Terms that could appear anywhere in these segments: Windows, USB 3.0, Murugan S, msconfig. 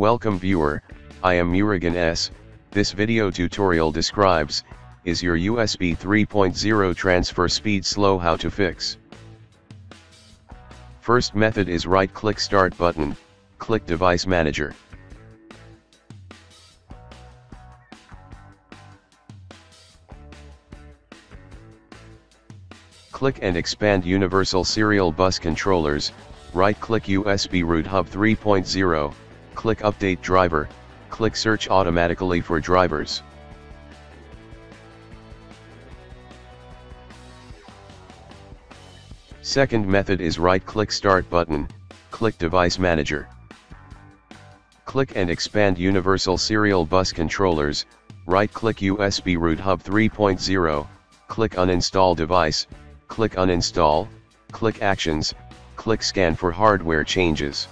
Welcome viewer, I am Murugan S. This video tutorial describes, is your USB 3.0 transfer speed slow? How to fix. First method is right click start button, click device manager. Click and expand Universal Serial Bus Controllers, right click USB Root Hub 3.0, click Update Driver, click Search Automatically for Drivers. Second method is right click Start button, click Device Manager. Click and expand Universal Serial Bus Controllers, right click USB Root Hub 3.0, click Uninstall Device. Click Uninstall, click Actions, click Scan for hardware changes.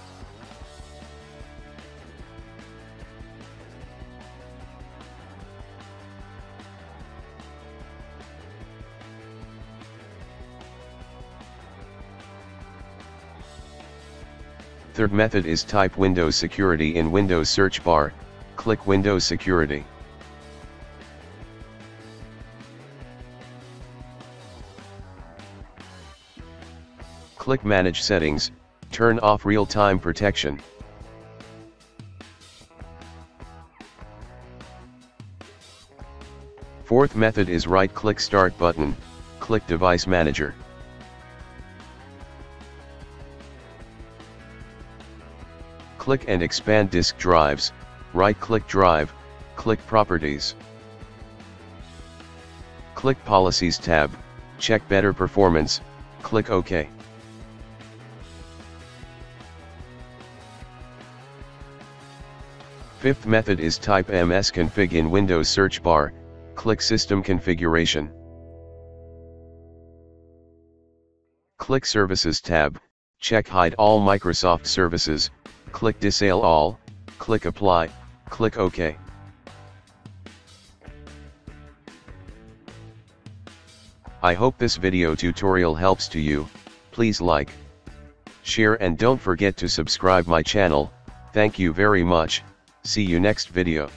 Third method is type Windows Security in Windows search bar, click Windows Security. Click Manage Settings, turn off Real-Time Protection. Fourth method is right-click Start button, click Device Manager. Click and expand Disk Drives, right-click Drive, click Properties. Click Policies tab, check Better Performance, click OK. Fifth method is type msconfig in Windows search bar, click System Configuration. Click Services tab, check Hide all Microsoft services, click Disable all, click Apply, click OK. I hope this video tutorial helps to you. Please like, share and don't forget to subscribe my channel. Thank you very much. See you next video.